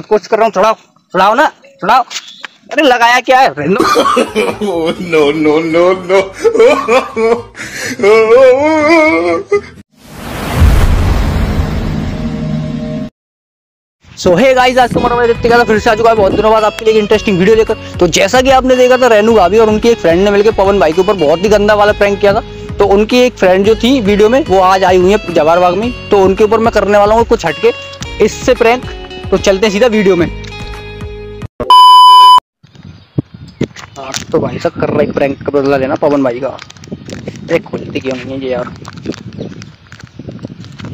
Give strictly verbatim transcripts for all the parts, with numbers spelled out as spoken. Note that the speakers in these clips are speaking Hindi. खुद कोशिश कर रहा हूँ, छुड़ाओ छुड़ाओ ना छुड़ाओ। अरे लगाया क्या है? No no no no no. So hey guys, आज तुम्हारा मैं देखते का फिर से आ चुका है बहुत दिनों बाद आपके लिए एक इंटरेस्टिंग वीडियो लेकर। तो जैसा कि आपने देखा था, रेनू भाभी और उनकी एक फ्रेंड ने मिलकर पवन भाई के ऊपर बहुत ही गंदा वाला प्रैंक किया था। तो उनकी एक फ्रेंड जो थी वीडियो में, वो आज आई हुई है जवाहर बाग में। तो उनके ऊपर मैं करने वाला हूँ कुछ हटके इससे प्रैंक। तो चलते हैं सीधा वीडियो में। तो भाई साहब कर रहा है प्रैंक का बदला लेना पवन भाई का। एक खुलती क्यों नहीं है यार,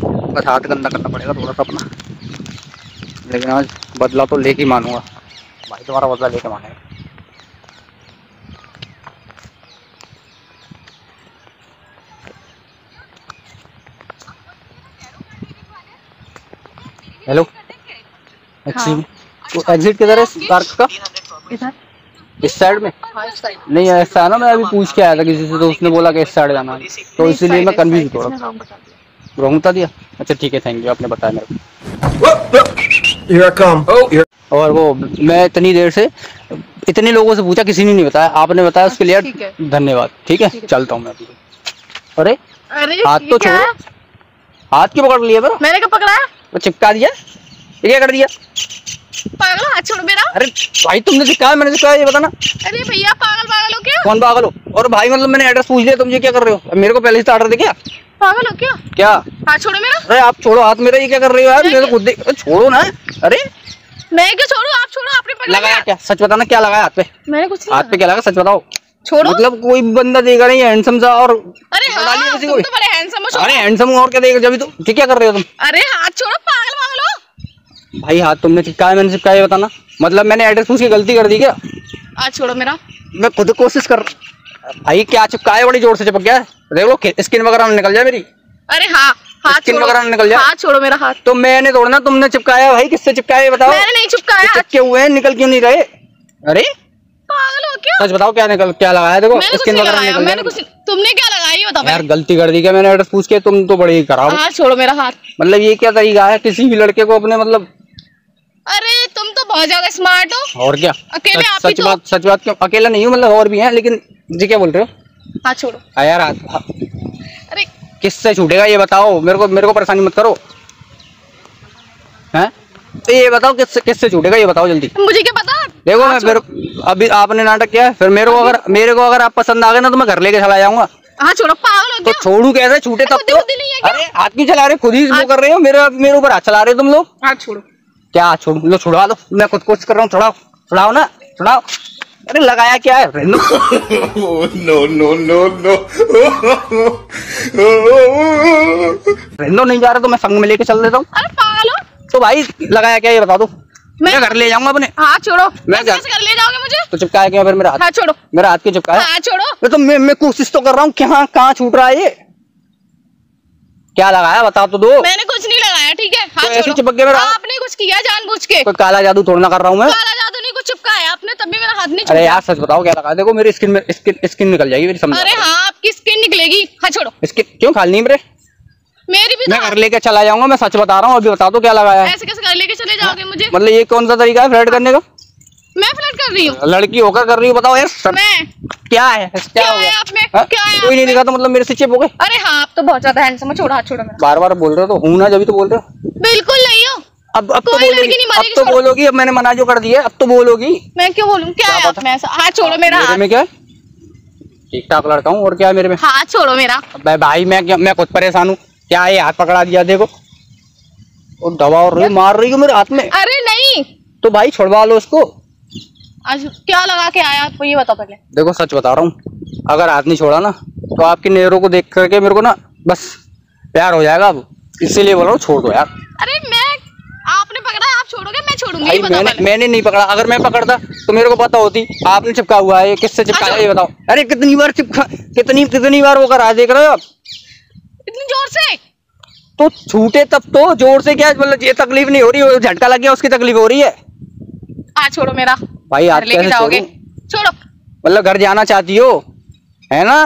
बस हाथ गंदा करना पड़ेगा थोड़ा सा अपना, लेकिन आज बदला तो लेके मानूंगा भाई, तुम्हारा बदला लेके मानेगा। हेलो, तो एग्जिट किधर है पार्क का? इधर, इस साइड में? हाँ, इस साइड नहीं ऐसा है ना, मैं अभी पूछ के आया था किसी से तो उसने बोला कि इस साइड जाना है, तो इसीलिए मैं कंफ्यूज हो रहा था। रॉन्ग बता दिया? अच्छा ठीक है, थैंक यू आपने बताया मेरे को। और वो मैं इतनी देर से इतने लोगों से पूछा, किसी ने नहीं बताया, आपने बताया, उसके लिए धन्यवाद। ठीक है चलता हूँ मैं अभी। अरे हाथ तो छोड़, हाथ क्यों पकड़ लिया? मैंने क्या पकड़ा? वो चिपका दिया, ये क्या कर दिया? पागल, छोड़ मेरा। अरे भाई तुमने चिपकाया, मैंने चिपकाया, ये बताना। अरे भैया पागल पागल हो क्या? कौन पागल हो? और भाई मतलब मैंने एड्रेस पूछ लिया, तुम ये क्या कर रहे हो? मेरे को पहले से ऑर्डर दे क्या? पागल हो क्या? क्या हाथ छोड़ो मेरा। अरे आप छोड़ो हाथ मेरा, ये क्या कर रहे हो यार? मेरे को खुद छोड़ो ना। अरे मैं क्या छोड़ू, आप छोड़ो। आपने लगाया क्या? सच बताना क्या लगाया हाथ पे? मैंने कुछ हाथ पे क्या लगा सच बताओ। छोड़ो मतलब कोई बंदा देगा नहीं हैंडसम सा और। अरे हाँ, तुम तो बड़े हैंडसम हो। अरे हैंडसम और क्या देगा जब? तुम क्या कर रहे हो तुम? अरे हाथ छोड़ो पागल पागल हो। भाई हाथ तुमने चिपकाया, मैंने चिपकाया बताना। मतलब मैंने एड्रेस पूछ के गलती कर दी क्या? हाथ छोड़ो मेरा, मैं खुद कोशिश कर। भाई क्या चिपकाया? बड़ी जोर से चिपक गया, देख लो स्किन वगैरह निकल जाए मेरी। अरे हाँ हाथ वगैरह निकल जाए। हाथ छोड़ो मेरा। हाथ तो मैंने तोड़ना, तुमने चिपकाया। भाई किससे चिपकाया बताओ? मैंने नहीं चिपकाया। चिपके हुए हैं, निकल क्यों नहीं रहे? अरे पागल हो क्या? सच बताओ क्या निकल क्या लगाया? देखो स्किन वगैरह निकल गया। कुछ तुमने क्या लगाई बताओ यार? गलती कर दी क्या मैंने एड्रेस पूछ के? तुम तो बड़े ही खराब। हाथ छोड़ो मेरा हाथ। मतलब ये क्या तरीका है किसी भी लड़के को अपने मतलब? अरे तुम तो बहुत ज्यादा स्मार्ट हो। और क्या अकेले? सच बात, सच बात क्यों? अकेला नहीं हूँ मतलब और भी है, लेकिन जी क्या बोल रहे हो? हाथ छोड़ो यार हाथ। अरे किससे छूटेगा ये बताओ मेरे को, मेरे को परेशानी मत करो। है तो ये बताओ किससे किससे छूटेगा ये बताओ जल्दी। मुझे क्या पता? देखो मैं फिर अभी आपने नाटक किया है, फिर मेरे को अगर मेरे को अगर आप पसंद आ गए ना तो मैं घर लेके चला जाऊंगा। हाँ छोड़ो पागल हो गया। तो छोड़ू कैसे? छूटे तब तो। अरे हाथ क्यों चला रहे? खुद ही वो कर रहे हो, मेरे मेरे ऊपर हाथ चला रहे हो तुम लोग। हाथ छोड़ो। क्या हाथ छोड़ू? लो छुड़वा दो, मैं खुद कोशिश कर रहा हूँ। छुड़ाओ छुड़ाओ ना छुड़ाओ। अरे लगाया क्या है? No no no no. रेनो नहीं जा रहा तो मैं संग में लेके चल देता हूँ। अरे पागल हो। तो भाई लगाया क्या ये बता दो, मैं घर ले जाऊंगा अपने। हाथ छोड़ो। मैं कैसे घर ले जाओगे मुझे? तो चिपकाया क्या फिर मेरा हाथ? हाथ छोड़ो मेरा हाथ क्यों चिपकाया? हाथ छोड़ो। मैं तो मैं, मैं कोशिश तो कर रहा हूँ, कहाँ कहाँ छूट रहा है ये? क्या लगाया बता तो दो। मैंने कुछ नहीं लगाया ठीक है। हाथ छोड़ो। चिपक गया मेरा। आपने कुछ किया जानबूझ के? कोई काला जादू थोड़ा ना कर रहा हूँ मैं। काला जादू नहीं, कुछ चिपकाया आपने तब भी मेरा हाथ नहीं। अरे यार सच बताओ क्या लगाया? देखो मेरी स्किन स्किन निकल जाएगी मेरी समझ। अरे हाँ आपकी स्किन निकलेगी। हाथ छोड़ो। स्किन क्यों खाली मेरे? मेरी भी मैं घर लेके चला जाऊंगा, मैं सच बता रहा हूँ। अभी बता दो क्या लगाया? ऐसे कैसे घर लेके चले जाओगे मुझे? मतलब ये कौन सा तरीका है फ्लर्ट करने का? मैं फ्लर्ट कर रही हूँ, लड़की होकर कर रही हूँ बताओ यार। मैं क्या है क्या हो गया? कोई नहीं दिखा तो मतलब मेरे से चिप हो गए। अरे हाँ आप तो बहुत ज्यादा हैंडसम हो। छोड़ो हाथ छोड़ो। बार बार बोल रहे हो तो हूँ ना, जब तो बोल रहे हो। बिल्कुल नहीं हो। अब अब तो बोलोगी, अब तो बोलोगी। अब मैंने मना जो कर दिया, अब तो बोलोगी। मैं क्यों बोलूँ? क्या है? हाथ छोड़ो मेरा। क्या ठीक ठाक लड़का हूँ और क्या मेरे में? हाथ छोड़ो मेरा। भाई मैं मैं खुद परेशान हूँ। क्या ये हाथ पकड़ा दिया? देखो वो दबा और रही, मार रही हो मेरे हाथ में। अरे नहीं तो भाई छोड़वा लो उसको। आज क्या लगा के आया आपको ये बताओ पहले। देखो सच बता रहा हूँ, अगर हाथ नहीं छोड़ा ना तो आपके नेहरों को देख करके मेरे को ना बस प्यार हो जाएगा। अब इसीलिए बोल रहा हूँ छोड़ दो यार। अरे मैं आपने पकड़ा, आप छोड़ोगे? मैं छोड़ूंगी। मैंने, मैंने नहीं पकड़ा। अगर मैं पकड़ता तो मेरे को पता होती। आपने चिपका हुआ है, किससे चिपकाया ये बताओ। अरे कितनी बार चिपका, कितनी कितनी बार वो करा देख रहे हो आप इतनी जोर से? तो छूटे तब तो। जोर से क्या मतलब? ये तकलीफ नहीं हो रही, वो झटका लग गया उसकी तकलीफ हो रही है। हाथ छोड़ो मेरा। भाई हाथ कैसे जाओगे? छोड़ो मतलब घर जाना चाहती हो है ना?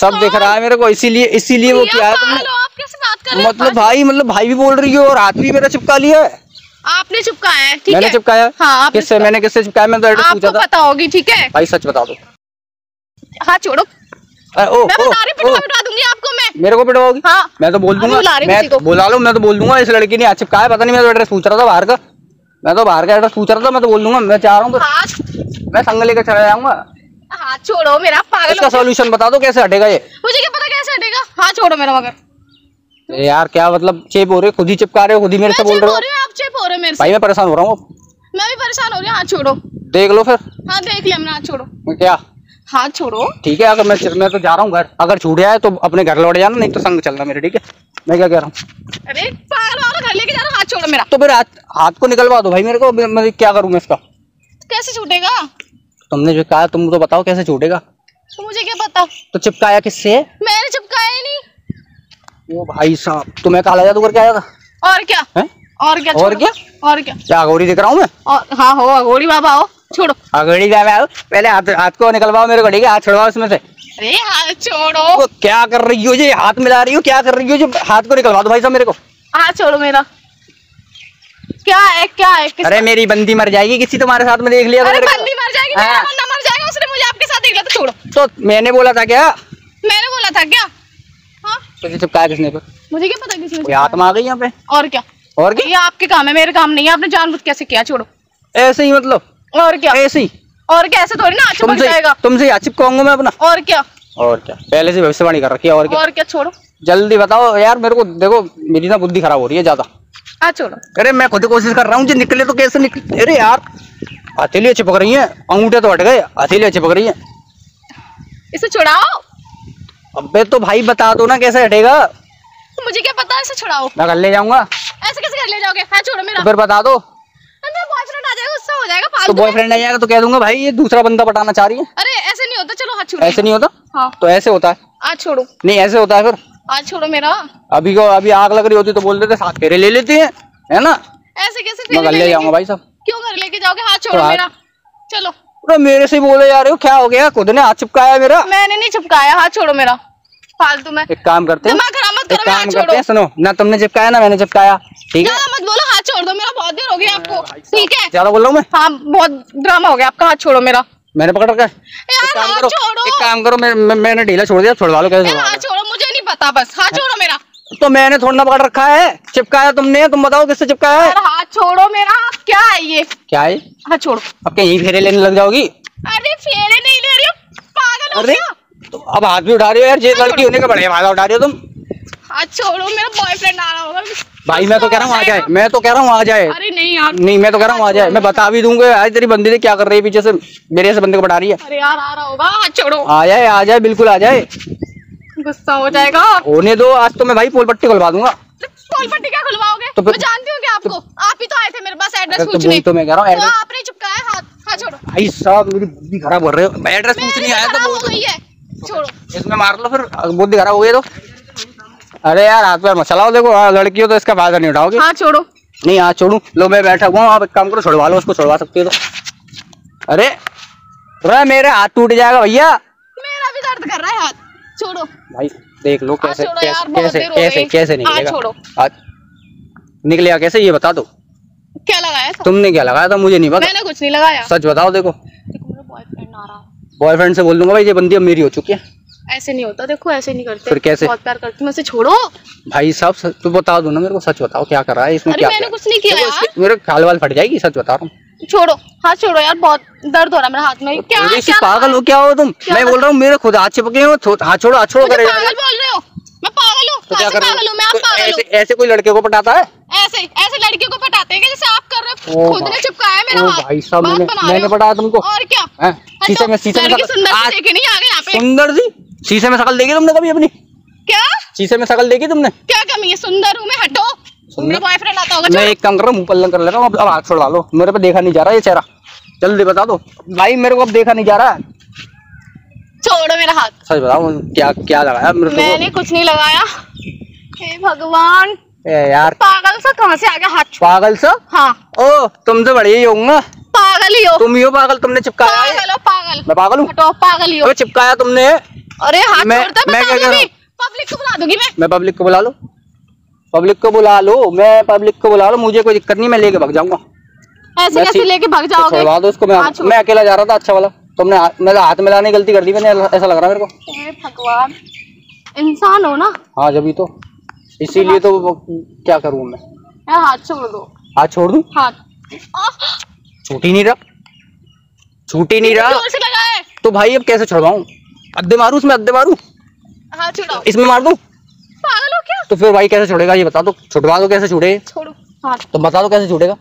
सब दिख रहा है मेरे को, इसीलिए इसीलिए वो किया है तुमने। मतलब भाई मतलब भाई भी बोल रही हो और हाथ भी मेरा चिपका लिया है। आपने चिपकाया है, ठीक है? मैंने चिपकाया? हाँ, किससे? मैंने किससे चिपकाया? मैं तो एड्रेस पूछा था। आपको पता होगी, ठीक है? भाई सच बता दो। हाँ छोड़ो। ओ, ओ, मैं बता रही हूँ, पिटवा पिटवा दूंगी आपको मैं। मेरे को पिटवाओगी? हाँ। मैं तो बोल दूंगा, मैं बुला लो, मैं तो बोल दूंगा इस लड़की ने आज चिपकाया, पता नहीं। मैं तो एड्रेस पूछ रहा था बाहर का, मैं तो बाहर का एड्रेस पूछ रहा था, मैं तो बोल दूंगा। मैं चाह रहा हूँ मैं संग लेकर चला जाऊंगा। हाँ छोड़ो मेरा पागल। इसका सॉल्यूशन बता दो, कैसे हटेगा ये? मुझे क्या पता कैसे हटेगा। हाँ छोड़ो मेरा। मगर यार क्या मतलब चेप हो रहे, खुद ही चिपका रहे हो, खुद ही मेरे से बोल रहे हो। आप चेप हो रहे हो मेरे से। भाई मैं परेशान हो रहा हूँ, मैं भी परेशान हो रही हूँ। हाथ छोड़ो। देख लो फिर। हाँ देख लिया हमने। हाथ छोड़ो। क्या? हाथ छोड़ो। ठीक है, अगर मैं मैं तो जा रहा हूँ घर, अगर छूट जाए तो अपने घर लौट जाना, नहीं तो संग चलना मेरे, ठीक है? मैं क्या कह रहा हूँ? अरे पागल वाला, घर लेके जा रहा हूँ। हाथ छोड़ो मेरा। तो फिर हाथ को निकलवा दो भाई मेरे को। मैं क्या करूँ मैं इसका? कैसे छूटेगा? तुमने जो कहा, तुम तो बताओ कैसे छूटेगा। मुझे क्या पता। तो चिपकाया किससे? मैंने चिपकाया नहीं। वो भाई साहब, तुम्हें कहा लाया तो करके आया था। और क्या है? और क्या और क्या और क्या क्या अघोरी दिख रहा हूँ मैं? और, हाँ हो अघोरी बाबा हो। छोड़ो अघोरी बाबा हो। पहले हाथ हाथ को निकलवाओ मेरे को, ठीक है? हाथ छोड़वाओ इसमें से। अरे हाथ छोड़ो। तो क्या कर रही हो जी? हाथ मिला रही हो, क्या कर रही हो जी? हाथ को निकलवा दो भाई साहब मेरे को। हाथ छोड़ो मेरा। क्या है क्या है? अरे मेरी बंदी मर जाएगी किसी तुम्हारे साथ में, देख लिया। उसने मुझे आपके साथ देख लिया तो छोड़ो। तो मैंने बोला था क्या? मैंने बोला था क्या? तुझे चिपकाया किसने पर? मुझे क्या पता किसने। आत्मा आ गई यहाँ पे। और क्या और क्या? ये आपके काम है, मेरे काम नहीं है। आपने जानबूझ कैसे किया? छोड़ो ऐसे ही मतलब। और क्या ऐसे ही? और क्या ऐसे थोड़ी ना चिपक जाएगा। तुमसे यहाँ चिपकाऊंगा मैं अपना। और क्या और क्या पहले से भविष्यवाणी कर रखी है। और क्या और क्या? छोड़ो जल्दी बताओ यार मेरे को। देखो मेरी ना बुद्धि खराब हो रही है ज्यादा। हाँ छोड़ो। अरे मैं खुद कोशिश कर रहा हूँ, जो निकले तो कैसे निकले। अरे यार हथेलियाँ चिपक रही है, अंगूठे तो हट गए, हथेलियाँ चिपक रही है। इसे छुड़ाओ। अबे तो भाई बता दो ना कैसे हटेगा। मुझे क्या पता, ऐसे छुड़ाओ। मैं घर ले जाऊंगा। ऐसे कैसे घर ले जाओगे? हाँ छोड़ो मेरा। तो फिर बता दो। मेरा बॉयफ्रेंड आ जाएगा, गुस्सा हो जाएगा फालतू। तो बॉयफ्रेंड आ जाएगा तो कह दूंगा भाई ये दूसरा बंदा पटाना चाह रही है। अरे ऐसे नहीं होता। चलो हाथ छोड़ो। ऐसे नहीं होता। हाँ तो ऐसे होता है। आज छोड़ो। नहीं ऐसे होता है। फिर आज छोड़ो मेरा। अभी को अभी आग लग रही होती तो बोल देते साथ फेरे ले लेते हैं, है ना? ऐसे कैसे? मैं घर ले जाऊंगा भाई साहब। क्यों घर लेके जाओगे? हाथ छोड़ो मेरा। चलो मेरे से बोले जा रहे हो, क्या हो गया? खुद ने हाथ चिपकाया मेरा। मैंने नहीं चिपकाया। हाथ छोड़ो मेरा फालतू में। एक काम करते हैं, एक काम करते हैं, सुनो ना, तुमने चिपकाया ना मैंने चिपकाया, ठीक है? मत बोलो हाथ छोड़ दो मेरा, बहुत देर हो गया आपको, ठीक है? ज्यादा बोल रहा हूँ मैं। हाँ बहुत ड्रामा हो गया आपका। हाथ छोड़ो मेरा। मैंने पकड़ रखा है। एक काम करो, मैंने ढीला छोड़ दिया, छोड़वा लो। कैसे? हाथ छोड़ो, मुझे नहीं पता, बस हाथ छोड़ो मेरा। तो मैंने थोड़ा ना पकड़ रखा है, चिपकाया तुमने। तुम बताओ किससे चिपकाया है? हाथ छोड़ो मेरा। क्या है ये? क्या है? हाथ छोड़ो। अब क्या यही फेरे लेने लग जाओगी? अरे फेरे नहीं ले रही हो पागल। अरे तो अब हाथ भी उठा रही हो यार, ये लड़की होने का बढ़िया फायदा उठा रही हो तुम। हाथ छोड़ो मेरा, बॉयफ्रेंड आ रहा होगा भाई। मैं तो कह रहा हूँ आ जाए, मैं तो कह रहा हूँ आ जाए। अरे नहीं यार, नहीं मैं तो कह रहा हूँ आ जाए। मैं बता भी दूंगा आज तेरी बंदी ने क्या कर रही है, पीछे से मेरे ऐसे बंदे को बढ़ा रही है। अरे यार आ रहा होगा। हाथ छोड़ो। आ जाए आ जाए, बिल्कुल आ जाए। गुस्सा हो जाएगा। होने दो, आज तो मैं भाई पोल पट्टी खुलवा दूंगा। पोल पट्टी क्या खुलवाओगे? तो मैं जानती हूँ कि आपको, आप ही तो आए थे मेरे पास एड्रेस पूछने। तो मैं कह रहा हूँ एड्रेस आपने चिपकाया। हाथ हाथ छोड़ो भाई साहब, मेरी बुद्धि खराब हो रही है। मैं एड्रेस पूछने आया था, वो गई है। छोड़ो इसमें मार लो, फिर बुद्धि खराब हो गई तो। अरे यार हाथ पैर मत चलाओ, देखो लड़की हो तो इसका फायदा नहीं उठाओगे। हाथ छोड़ो। नहीं हाथ छोड़ू लो, मैं बैठा हुआ हूँ। आप एक काम करो छुड़वा लो उसको, छुड़वा सकती हो तो। अरे मेरा हाथ टूट जाएगा भैया, मेरा भी दर्द कर रहा है। हाथ छोड़ो भाई, देख लो कैसे कैसे कैसे कैसे कैसे निकलेगा। निकलेगा कैसे ये बता दो। क्या लगाया था तुमने? क्या लगाया था मुझे नहीं पता। मैंने कुछ नहीं लगाया। सच बताओ। देखो देखो मेरा बॉयफ्रेंड आ रहा है, बॉयफ्रेंड से बोल दूंगा भाई ये बंदी अब मेरी हो चुकी है। ऐसे नहीं होता, देखो ऐसे नहीं करते। फिर कैसे? बहुत प्यार करती हूं मैं से। छोड़ो भाई साहब, तू बता दो ना मेरे को, सच बताओ क्या कर रहा है इसमें? मैंने कुछ नहीं किया, मेरे खाल वाल फट जाएगी, सच बता रहा हूँ। छोड़ो हाथ छोड़ो यार, बहुत दर्द हो रहा है मेरे हाथ में। क्या क्या पागल हो क्या हो तुम? मैं बोल रहा हूँ मेरे खुद हाथ चिपके हो। हाथ छोड़ो हाथ छोड़ो। पागल बोल रहे हो? मैं पागल हूँ? तो क्या कर पागल हूँ मैं? आप पागल हो? ऐसे कोई लड़के को पटाता है? ऐसे ऐसे लड़के को पटाते हैं जैसे आप कर रहे हो। खुद ने चिपकाया मेरा हाथ। भाई साहब मैंने पटाया तुमको। और क्या शीशे में? शीशे में सुंदर जी, शीशे में शकल देखी तुमने कभी अपनी? क्या शीशे में शकल देखी तुमने? क्या कमी है? सुंदर हूँ मैं। हटो मेरा बॉयफ्रेंड आता होगा। मैं एक काम कर रहा हूँ, मुंह पल्लम कर ले रहा हूँ। अब हाथ छोड़ा लो, मेरे पे देखा नहीं जा रहा ये चेहरा। जल्दी बता दो भाई मेरे को, अब देखा नहीं जा रहा। छोड़ो मेरा हाथ। सच बताओ क्या क्या लगाया? मैंने कुछ नहीं लगाया। हे भगवान यार, पागल सा कहाँ से आ गया? हाथ पागल सा। हाँ ओ तुमसे बड़े ही होगा। पागल ही हो तुम, ही हो पागल। तुमने चिपकाया। पागल मैं पागल हूँ? पागल ही हो। चिपकाया तुमने? अरे हाथ, मैं पब्लिक को बुला दूंगी मैं। मैं पब्लिक को बुला लो। पब्लिक को बुला लो, मैं पब्लिक को बुला लो, मुझे कोई दिक्कत नहीं, मैं लेके भाग जाऊंगा। ऐसे कैसे लेके भाग जाओगे? छुड़वा दो उसको, मैं मैं अकेला जा रहा था। अच्छा वाला तुमने मेरा हाथ मिलाने की गलती कर दी, मैंने ऐसा लग रहा मेरे को। भगवान, इंसान हो ना। हाँ जब ही तो, इसीलिए तो क्या करूँ मैं। हाथ छोड़ दो। हाथ छोड़ दूँ? हाथ छूट ही नहीं रहा, छूट ही नहीं रहा। तो भाई अब कैसे छुड़वाऊँ? अड्डे मारू उसमें, अड्डे मारू। हाँ छुड़ाओ। इसमें मार दूँ? पागल हो क्या? तो फिर भाई कैसे छुड़ेगा ये बता दो, छुड़वा दो। कैसे छूटे? छोड़ो। हाँ तो बता दो कैसे छूटेगा।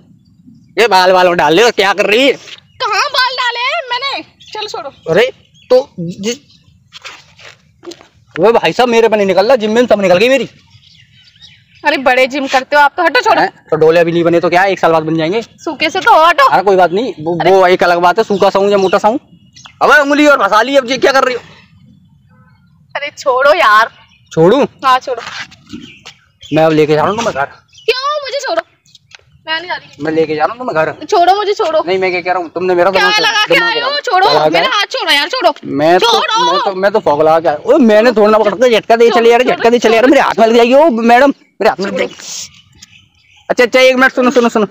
ये बाल बालों डाल ले, क्या कर रही है? कहाँ बाल डाले हैं मैंने? चल छोड़ो। अरे तो वो भाई साहब मेरे पे नहीं निकल रहा, जिम में सब निकल गई मेरी। अरे बड़े जिम करते हो आप तो, हटो छोड़ो। तो डोले अभी नहीं बने तो क्या, एक साल बाद बन जाएंगे। सूखे से तो हटो। अरे कोई बात नहीं, वो एक अलग बात है, सूखा साऊं या मोटा साऊं। अब उंगली और फंसा ली, अब ये क्या कर रही हो? अरे छोड़ो यार। छोड़ू? हाँ छोड़ो। मैं अब लेके जा रहा हूँ तुम्हें घर। क्यों? मुझे छोड़ो, मैं नहीं जा रही। मैं लेके जा रहा हूँ तुम्हें घर। छोड़ो मुझे, छोड़ो। नहीं मैं क्या कह रहा हूँ, तुमने मेरा क्या लगा के आए हो? छोड़ो मेरा हाथ, छोड़ो यार, छोड़ो। मैं तो मैं तो मैं तो पगला गया। ओए मैंने थोड़ा ना पकड़ के झटका दे, चले यार, झटका दे चले यार, मेरे हाथ में लग जाएगी। ओ मैडम मेरे हाथ में। अच्छा अच्छा एक मिनट, सुनो सुनो सुनो,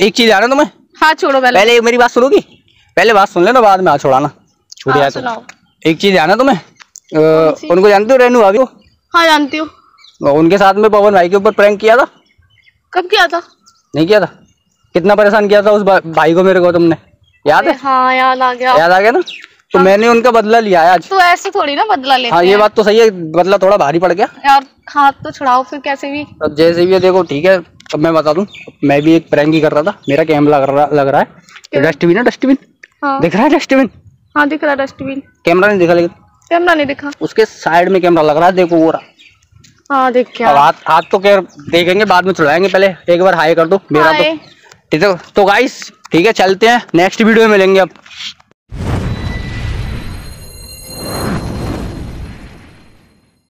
एक चीज आ रहा है तुम्हें। हाथ छोड़ो पहले, पहले मेरी बात सुनोगी? पहले बात सुन लेना, बाद में हाथ छोड़ाना। छोड़िया तो एक चीज आना तुम्हें। आ, उनको जानती हो, रेनू भाभी? हाँ जानती हूँ। उनके साथ में पवन भाई के ऊपर प्रैंक किया था। कब किया था? नहीं किया था। कितना परेशान किया था उस भा, भाई को मेरे को, तुमने याद है? हाँ याद आ गया। याद आ गया ना? तो हाँ। मैंने उनका बदला लिया है आज। तो ऐसे थोड़ी ना बदला लेते हैं। हाँ ये बात तो सही है, बदला थोड़ा भारी पड़ गया यार। हाथ तो छुड़ाओ फिर कैसे भी, जैसे भी। देखो ठीक है, अब मैं बता दूं, मैं भी एक प्रैंक ही कर रहा था। मेरा कैमरा लग रहा है। डस्टबिन है, डस्टबिन दिख रहा है? डस्टबिन हाँ दिख रहा है। डस्टबिन कैमरा नहीं दिखा, लेकिन कैमरा नहीं दिखा, उसके साइड में कैमरा लग रहा है। देखो वो रहा। हाँ देख क्या। हाथ हाथ तो क्या देखेंगे, बाद में छुड़ाएंगे, पहले एक बार हाय कर दो मेरा। तो ठीक है तो गाइस ठीक है, चलते हैं, नेक्स्ट वीडियो में मिलेंगे। अब